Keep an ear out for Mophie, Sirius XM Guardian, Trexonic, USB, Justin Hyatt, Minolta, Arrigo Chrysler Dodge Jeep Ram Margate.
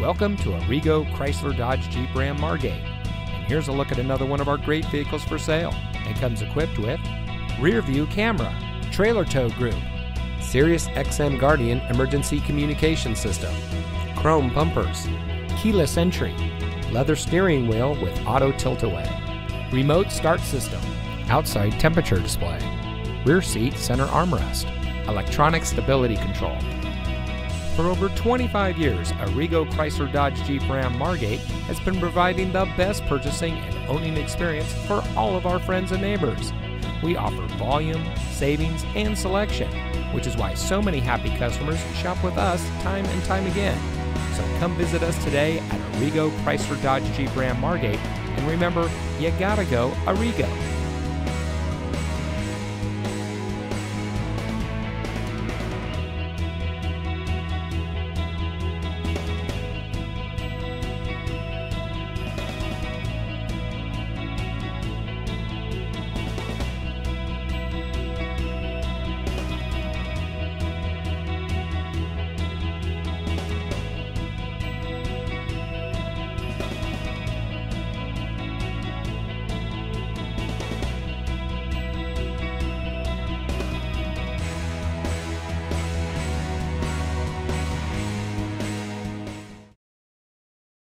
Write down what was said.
Welcome to Arrigo Chrysler Dodge Jeep Ram Margate. And here's a look at another one of our great vehicles for sale. It comes equipped with rear view camera, trailer tow group, Sirius XM Guardian emergency communication system, chrome bumpers, keyless entry, leather steering wheel with auto tilt-away, remote start system, outside temperature display, rear seat center armrest, electronic stability control. For over 25 years, Arrigo Chrysler Dodge Jeep Ram Margate has been providing the best purchasing and owning experience for all of our friends and neighbors. We offer volume, savings, and selection, which is why so many happy customers shop with us time and time again. So come visit us today at Arrigo Chrysler Dodge Jeep Ram Margate, and remember, you gotta go Arrigo.